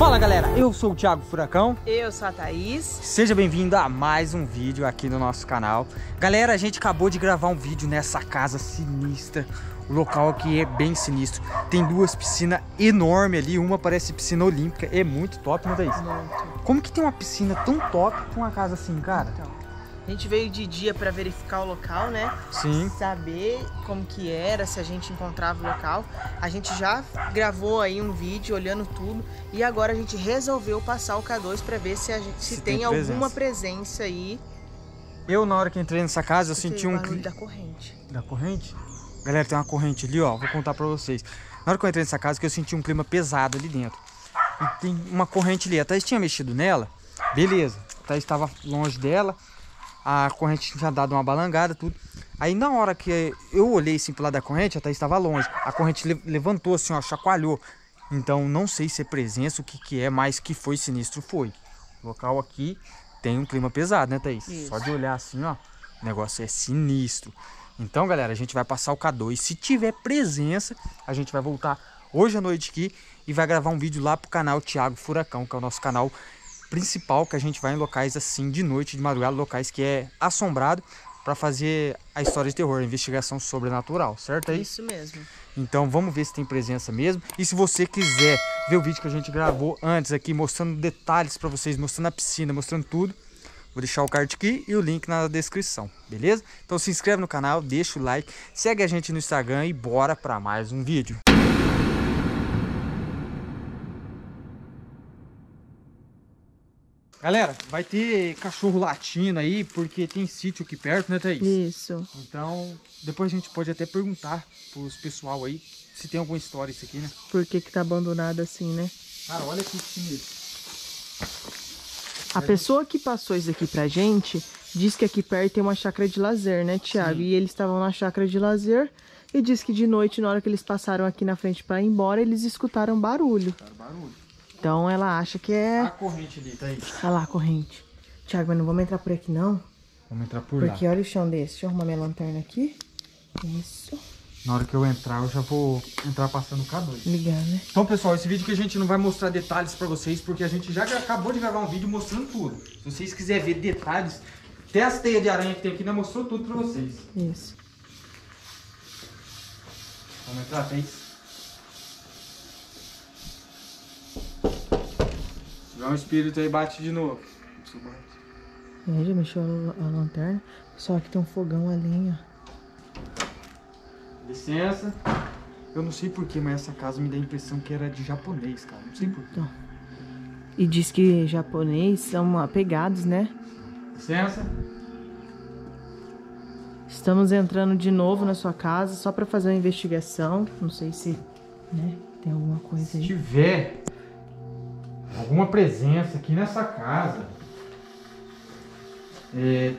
Fala galera, eu sou o Thiago Furacão. Eu sou a Thaís. Seja bem-vindo a mais um vídeo aqui no nosso canal. Galera, a gente acabou de gravar um vídeo nessa casa sinistra. O local aqui é bem sinistro. Tem duas piscinas enormes ali. Uma parece piscina olímpica. É muito top, né, Thaís? Muito. Como que tem uma piscina tão top com uma casa assim, cara? Então, a gente veio de dia para verificar o local, né? Sim. Saber como que era, se a gente encontrava o local. A gente já gravou aí um vídeo olhando tudo. E agora a gente resolveu passar o K2 para ver se, tem alguma presença aí. Eu, na hora que entrei nessa casa, eu senti um... da corrente. Da corrente? Galera, tem uma corrente ali, ó, vou contar pra vocês. Na hora que eu entrei nessa casa, que eu senti um clima pesado ali dentro. E tem uma corrente ali, a Thaís tinha mexido nela, beleza. A Thaís estava longe dela, a corrente tinha dado uma balangada, tudo. Aí na hora que eu olhei assim pro lado da corrente, a Thaís estava longe. A corrente levantou assim, ó, chacoalhou. Então não sei se é presença, o que que é, mas que foi sinistro, foi. O local aqui tem um clima pesado, né, Thaís? Isso. Só de olhar assim, ó, o negócio é sinistro. Então, galera, a gente vai passar o K2. Se tiver presença, a gente vai voltar hoje à noite aqui e vai gravar um vídeo lá pro canal Thiago Furacão, que é o nosso canal principal, que a gente vai em locais assim, de noite, de madrugada, locais que é assombrado, para fazer a história de terror, a investigação sobrenatural, certo? É isso mesmo. Então, vamos ver se tem presença mesmo. E se você quiser ver o vídeo que a gente gravou antes aqui, mostrando detalhes para vocês, mostrando a piscina, mostrando tudo, vou deixar o card aqui e o link na descrição, beleza? Então se inscreve no canal, deixa o like, segue a gente no Instagram e bora pra mais um vídeo. Galera, vai ter cachorro latindo aí, porque tem sítio aqui perto, né, Thaís? Isso. Então, depois a gente pode até perguntar pros pessoal aí se tem alguma história isso aqui, né? Por que que tá abandonado assim, né? Cara, olha que sinistro. A pessoa que passou isso aqui pra gente diz que aqui perto tem uma chácara de lazer, né, Thiago? E eles estavam na chácara de lazer e diz que de noite, na hora que eles passaram aqui na frente pra ir embora, eles escutaram barulho. Então ela acha que é... A corrente ali, tá aí. Olha lá a corrente. Thiago, mas não vamos entrar por aqui, não? Vamos entrar por lá. Porque olha o chão desse. Deixa eu arrumar minha lanterna aqui. Isso. Na hora que eu entrar, eu já vou entrar passando o K2. Ligar, né? Então, pessoal, esse vídeo que a gente não vai mostrar detalhes pra vocês, porque a gente já acabou de gravar um vídeo mostrando tudo. Se vocês quiserem ver detalhes, até as teias de aranha que tem aqui, né? Mostrou tudo pra vocês. Isso. Vamos entrar, Thaís? Se tiver um espírito aí, bate de novo. Aí já mexeu a lanterna. Só que tem um fogão ali, ó. Licença. Eu não sei porquê, mas essa casa me dá a impressão que era de japonês, cara. Não sei porquê. Então, e diz que japonês são apegados, né? Licença. Estamos entrando de novo na sua casa só pra fazer uma investigação. Não sei se, né, tem alguma coisa aí. Se tiver alguma presença aqui nessa casa,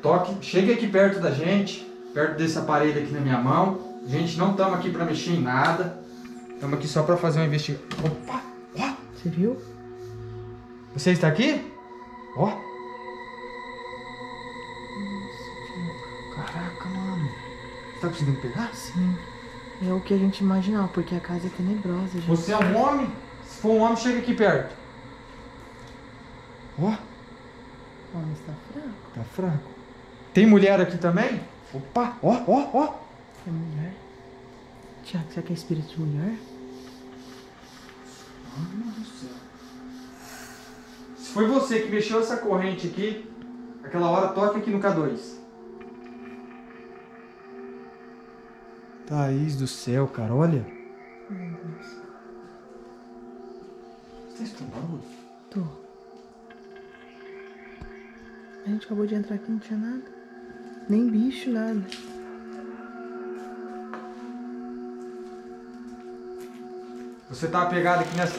toque, chegue aqui perto da gente, perto desse aparelho aqui na minha mão. Gente, não estamos aqui para mexer em nada. Estamos aqui só para fazer uma investigação. Opa! Ó! Você viu? Você está aqui? Ó! Caraca, mano! Você tá conseguindo pegar? Sim. É o que a gente imaginava, porque a casa é tenebrosa, gente. Você é um homem? Se for um homem, chega aqui perto. Ó! Ó, mas tá fraco. Tá fraco. Tem mulher aqui também? Opa! Ó, ó, ó! É mulher? Tiago, será que é espírito de mulher? Meu Deus do céu. Se foi você que mexeu essa corrente aqui, aquela hora toca aqui no K2. Thaís do céu, cara, olha. Meu Deus. Você tá estudando? Tô. A gente acabou de entrar aqui, não tinha nada. Nem bicho, nada. Você tá apegado aqui nessa...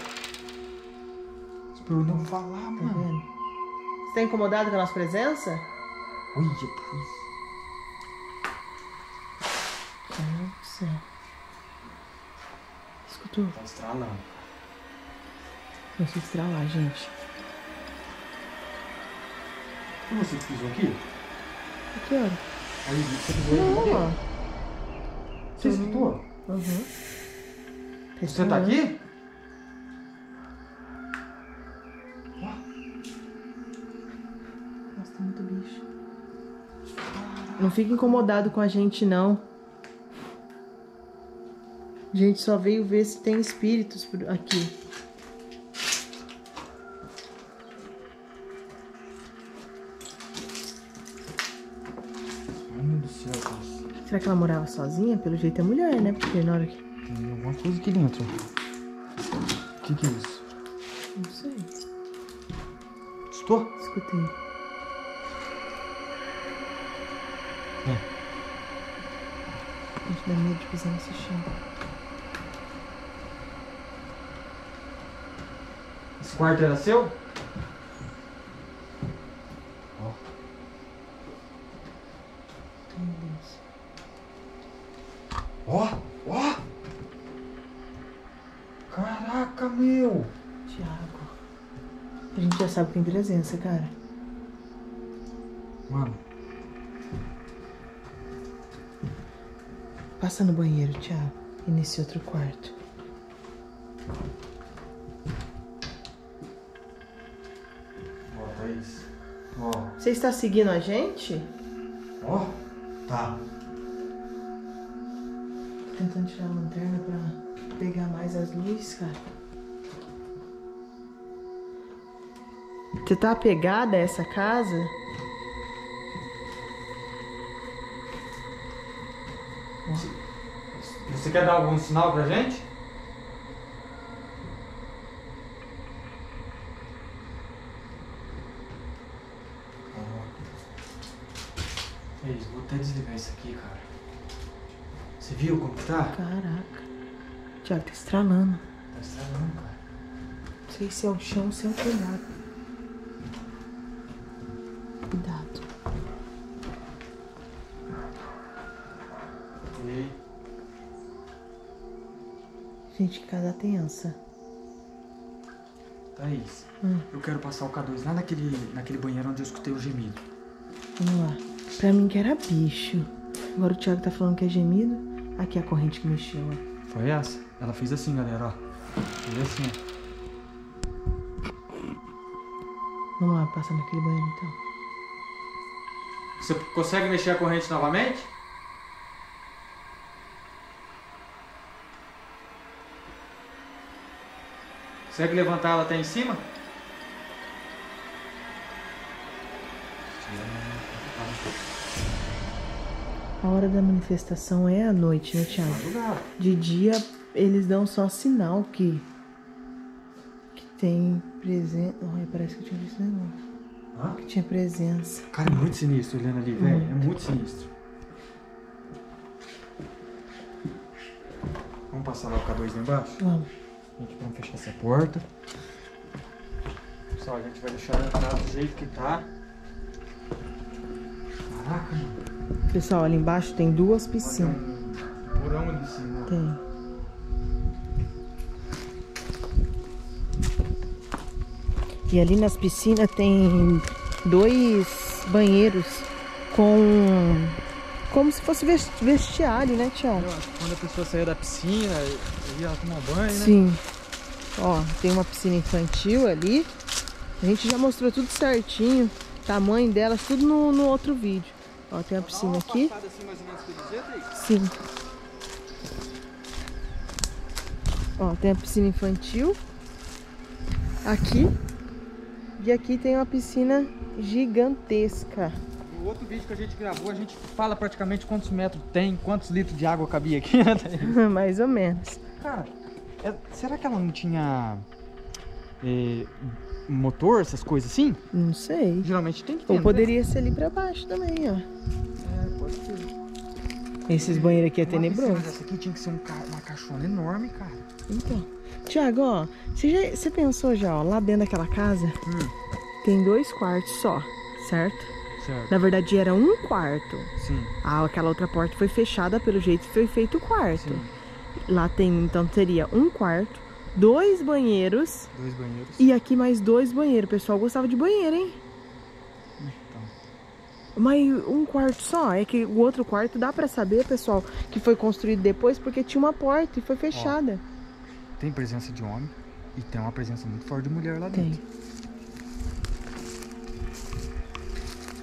Espero não falar, mano. Você tá incomodado com a nossa presença? Olha, Jesus. Caramba do céu. Escutou? Tá estralando. Começou a estralar, gente. Foi você que pisou aqui? Aqui, ó. Aí, você pisou aqui? Não, ó. Você escutou? Uhum. Você tá aqui? Não fica incomodado com a gente, não. A gente só veio ver se tem espíritos aqui. Ai, meu Deus do céu. Será que ela morava sozinha? Pelo jeito é mulher, né? Porque na hora que... Tem alguma coisa aqui dentro. O que é isso? Não sei. Estou? Escutei. A gente dá medo de pisar nesse chão. Esse quarto era seu? Ó. Meu Deus. Ó, ó. Caraca, meu. Thiago. A gente já sabe que tem presença, cara. Mano. Passa no banheiro, Thiago, e nesse outro quarto. Ó, Thaís. Ó. Você está seguindo a gente? Ó, tá. Tô tentando tirar a lanterna pra pegar mais as luzes, cara. Você tá apegada a essa casa? Você quer dar algum sinal pra gente? É isso, vou até desligar isso aqui, cara. Você viu como tá? Caraca. Thiago, tá estralando. Tá estralando, cara. Não sei se é o chão ou se é o telhado. Cuidado. E... Gente, que casa tensa. Thaís, eu quero passar o K2 lá naquele banheiro onde eu escutei o gemido. Vamos lá. Pra mim que era bicho. Agora o Thiago tá falando que é gemido. Aqui é a corrente que mexeu, ó. Foi essa? Ela fez assim, galera, ó. Fez assim, ó. Vamos lá, passar naquele banheiro, então. Você consegue mexer a corrente novamente? Consegue levantar ela até em cima? A hora da manifestação é à noite, né, Thiago? De dia eles dão só sinal que tem presença. Olha, parece que eu tinha visto negócio. Hã? Que tinha presença. Cara, é muito sinistro olhando ali, velho. É muito sinistro. Vamos passar lá o K2 lá embaixo? Vamos. Vamos fechar essa porta. Pessoal, a gente vai deixar ela tá do jeito que tá. Caraca, mano. Pessoal, ali embaixo tem duas piscinas. Tem um porão ali em cima. Tem. E ali nas piscinas tem dois banheiros com... Como se fosse vestiário, né, Thiago? Quando a pessoa saiu da piscina e ela tomou banho, né? Sim. Ó, tem uma piscina infantil ali. A gente já mostrou tudo certinho. Tamanho delas, tudo no outro vídeo. Ó, tem uma piscina aqui. Sim. Ó, tem a piscina infantil. Aqui. E aqui tem uma piscina gigantesca. No outro vídeo que a gente gravou, a gente fala praticamente quantos metros tem, quantos litros de água cabia aqui, né? Mais ou menos. Cara, será que ela não tinha motor, essas coisas assim? Não sei. Geralmente tem que ter. Ou poderia ser ali pra baixo também, ó. É, pode ser. Esses banheiros aqui é tenebroso. Mas essa aqui tinha que ser uma caixona enorme, cara. Então, Thiago, ó, você pensou já, ó, lá dentro daquela casa, tem dois quartos só, certo? Na verdade era um quarto. Sim. Ah, aquela outra porta foi fechada, pelo jeito foi feito o quarto. Sim. Lá tem, então seria um quarto, dois banheiros. Dois banheiros. E aqui mais dois banheiros. O pessoal gostava de banheiro, hein? Então. Mas um quarto só. É que o outro quarto dá pra saber, pessoal, que foi construído depois porque tinha uma porta e foi fechada. Ó, tem presença de homem e tem uma presença muito forte de mulher lá dentro. Tem.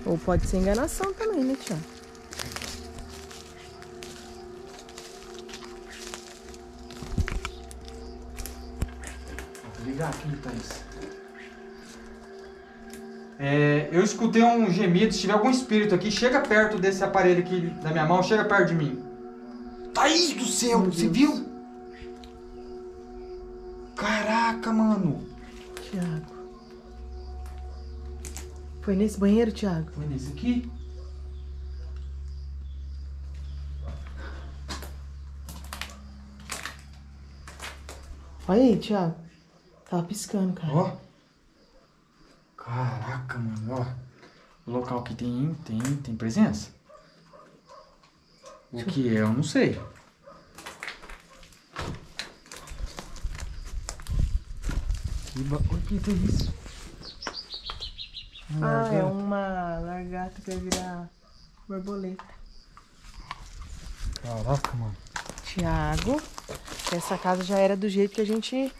Ou pode ser enganação também, né, Thiago? ligar aqui, Thaís. É, eu escutei um gemido. Se tiver algum espírito aqui, chega perto desse aparelho aqui da minha mão. Chega perto de mim. Thaís do céu, você viu? Caraca, mano. Thiago. Foi nesse banheiro, Thiago? Foi nesse aqui. Olha aí, Thiago. Tava piscando, cara. Ó. Caraca, mano, ó. O local que tem presença. O que é, eu não sei. Que bagulho que é isso? Ah, é uma lagarta que vai virar borboleta. Caraca, mano. Thiago, essa casa já era do jeito que a gente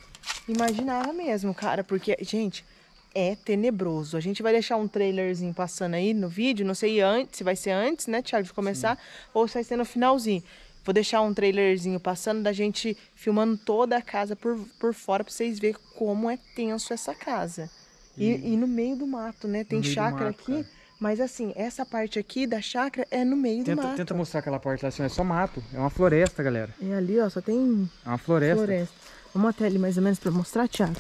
imaginava mesmo, cara. Porque, gente, é tenebroso. A gente vai deixar um trailerzinho passando aí no vídeo. Não sei se vai ser antes, né, Thiago, de começar. Sim. Ou se vai ser no finalzinho. Vou deixar um trailerzinho passando da gente filmando toda a casa por fora pra vocês verem como é tenso essa casa. E no meio do mato, né? Tem chácara aqui. Mas assim, essa parte aqui da chácara é no meio do mato. Tenta mostrar aquela parte lá, assim, é só mato. É uma floresta, galera. É ali, ó, só tem... É uma floresta. Vamos até ali mais ou menos pra mostrar, Thiago.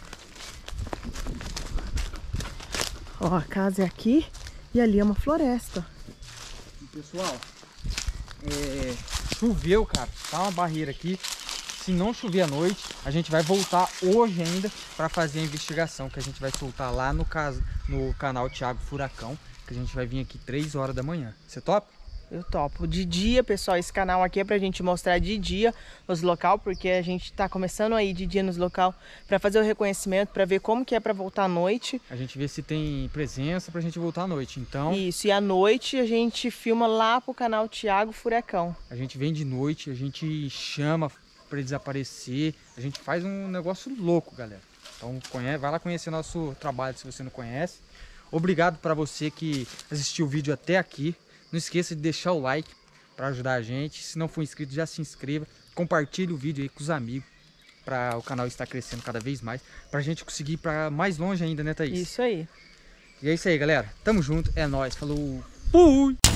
Ó, a casa é aqui e ali é uma floresta. Pessoal, choveu, cara. Tá uma barreira aqui. Se não chover à noite, a gente vai voltar hoje ainda para fazer a investigação que a gente vai soltar lá no canal Thiago Furacão, que a gente vai vir aqui 3 horas da manhã. Você topa? Eu topo. De dia, pessoal, esse canal aqui é pra gente mostrar de dia os local, porque a gente tá começando aí de dia nos local para fazer o reconhecimento, para ver como que é para voltar à noite. A gente vê se tem presença pra gente voltar à noite, então... Isso, e à noite a gente filma lá pro canal Thiago Furacão. A gente vem de noite, a gente chama para desaparecer, a gente faz um negócio louco, galera. Então vai lá conhecer nosso trabalho se você não conhece. Obrigado para você que assistiu o vídeo até aqui. Não esqueça de deixar o like para ajudar a gente. Se não for inscrito, já se inscreva. Compartilhe o vídeo aí com os amigos para o canal estar crescendo cada vez mais, para a gente conseguir ir para mais longe ainda, né, Thaís? Isso aí. E é isso aí, galera. Tamo junto, é nóis. Falou. Fui!